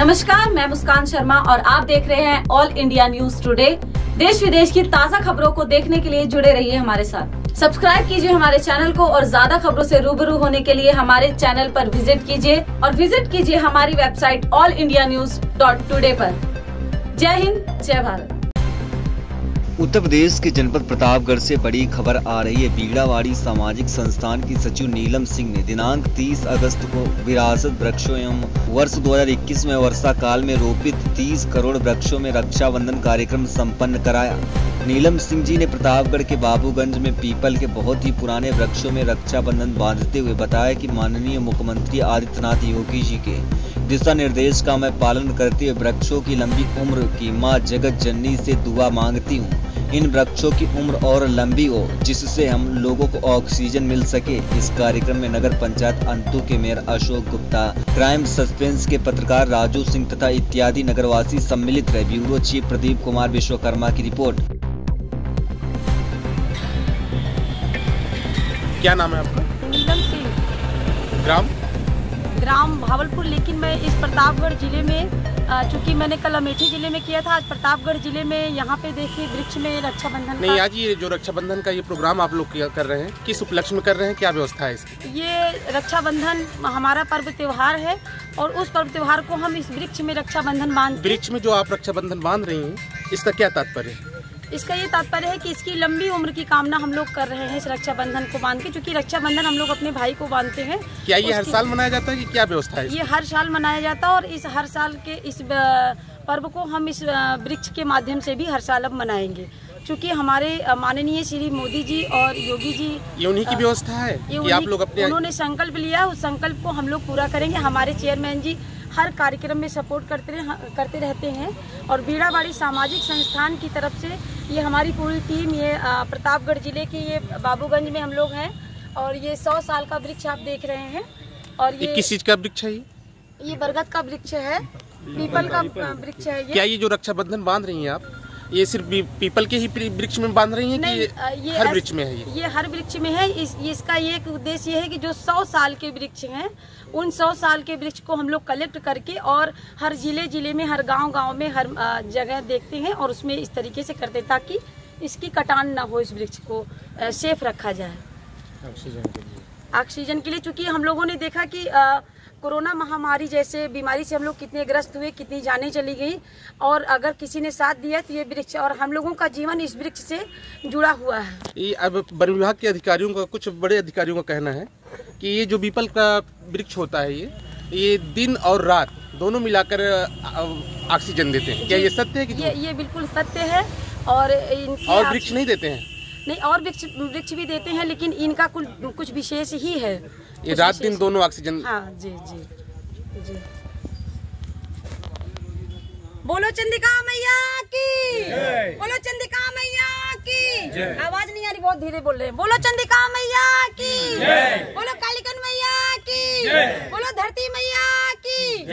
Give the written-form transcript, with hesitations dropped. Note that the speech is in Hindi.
नमस्कार, मैं मुस्कान शर्मा और आप देख रहे हैं ऑल इंडिया न्यूज टुडे। देश विदेश की ताज़ा खबरों को देखने के लिए जुड़े रहिए हमारे साथ। सब्सक्राइब कीजिए हमारे चैनल को और ज्यादा खबरों से रूबरू होने के लिए हमारे चैनल पर विजिट कीजिए और विजिट कीजिए हमारी वेबसाइट allindianews.today पर। जय हिंद, जय भारत। उत्तर प्रदेश के जनपद प्रतापगढ़ से बड़ी खबर आ रही है। बीड़ावाड़ी सामाजिक संस्थान की सचिव नीलम सिंह ने दिनांक 30 अगस्त को विरासत वृक्षों एवं वर्ष 2021 में वर्षा काल में रोपित 30 करोड़ वृक्षों में रक्षाबंधन कार्यक्रम संपन्न कराया। नीलम सिंह जी ने प्रतापगढ़ के बाबूगंज में पीपल के बहुत ही पुराने वृक्षों में रक्षाबंधन बांधते हुए बताया कि माननीय मुख्यमंत्री आदित्यनाथ योगी जी के दिशा निर्देश का मैं पालन करते हुए वृक्षों की लंबी उम्र की मां जगत जननी से दुआ मांगती हूं। इन वृक्षों की उम्र और लंबी हो जिससे हम लोगों को ऑक्सीजन मिल सके। इस कार्यक्रम में नगर पंचायत अंतु के mayor Ashok Gupta, crime suspense के पत्रकार राजू सिंह तथा इत्यादि नगरवासी सम्मिलित रहे। ब्यूरो चीफ प्रदीप कुमार विश्वकर्मा की रिपोर्ट। क्या नाम है आपका? नीलम सिंह, ग्राम भावलपुर। लेकिन मैं इस प्रतापगढ़ जिले में, चूँकि मैंने कल अमेठी जिले में किया था, आज प्रतापगढ़ जिले में यहाँ पे देखिए वृक्ष में रक्षाबंधन। नहीं, आज ये जो रक्षाबंधन का ये प्रोग्राम आप लोग कर रहे हैं, किस उपलक्ष्य में कर रहे हैं, क्या व्यवस्था है इसकी? ये रक्षाबंधन हमारा पर्व त्योहार है और उस पर्व त्योहार को हम इस वृक्ष में रक्षाबंधन बांध। वृक्ष में जो आप रक्षाबंधन बांध रही हैं, इसका क्या तात्पर्य है? इसका ये तात्पर्य है कि इसकी लंबी उम्र की कामना हम लोग कर रहे हैं इस रक्षाबंधन को बांध के, क्योंकि रक्षाबंधन हम लोग अपने भाई को बांधते हैं। क्या ये हर साल मनाया जाता है कि क्या व्यवस्था है? ये हर साल मनाया जाता है और इस हर साल के इस पर्व को हम इस वृक्ष के माध्यम से भी हर साल अब मनाएंगे, क्योंकि हमारे माननीय श्री मोदी जी और योगी जी, ये उन्हीं की व्यवस्था है कि आप लोग अपने, उन्होंने संकल्प लिया, उस संकल्प को हम लोग पूरा करेंगे। हमारे चेयरमैन जी हर कार्यक्रम में सपोर्ट करते रहते हैं और बीड़ावाड़ी सामाजिक संस्थान की तरफ से ये हमारी पूरी टीम, ये प्रतापगढ़ जिले के, ये बाबूगंज में हम लोग हैं और ये 100 साल का वृक्ष आप देख रहे हैं। और ये किस चीज़ का वृक्ष है? ये बरगद का वृक्ष है, पीपल का वृक्ष है। क्या ये जो रक्षाबंधन बांध रही हैं आप, ये सिर्फ पीपल के ही वृक्ष में बांध रही हैं कि ये हर वृक्ष में है? ये हर वृक्ष में है। इसका ये एक उद्देश्य ये है कि जो 100 साल के वृक्ष हैं, उन 100 साल के वृक्ष को हम लोग कलेक्ट करके और हर जिले में, हर गांव में, हर जगह देखते हैं और उसमें इस तरीके से करते ताकि इसकी कटान ना हो, इस वृक्ष को सेफ रखा जाए ऑक्सीजन के लिए। चूँकि हम लोगों ने देखा कि कोरोना महामारी जैसे बीमारी से हम लोग कितने ग्रस्त हुए, कितनी जानें चली गई, और अगर किसी ने साथ दिया तो ये वृक्ष, और हम लोगों का जीवन इस वृक्ष से जुड़ा हुआ है। ये अब वन विभाग के अधिकारियों का, कुछ बड़े अधिकारियों का कहना है कि ये जो पीपल का वृक्ष होता है, ये दिन और रात दोनों मिलाकर ऑक्सीजन देते हैं। क्या ये सत्य है कि ये बिल्कुल सत्य है। और वृक्ष नहीं देते हैं? नहीं, और वृक्ष भी देते हैं, लेकिन इनका कुछ विशेष ही है, ये रात दिन दोनों ऑक्सीजन। हाँ जी। बोलो चंद्रिका मैया की, बोलो चंद्रिका मैया की। आवाज नहीं आ रही, बहुत धीरे बोल रहे हैं। बोलो चंद्रिका मैया की, बोलो कालीकन मैया की, बोलो धरती मैया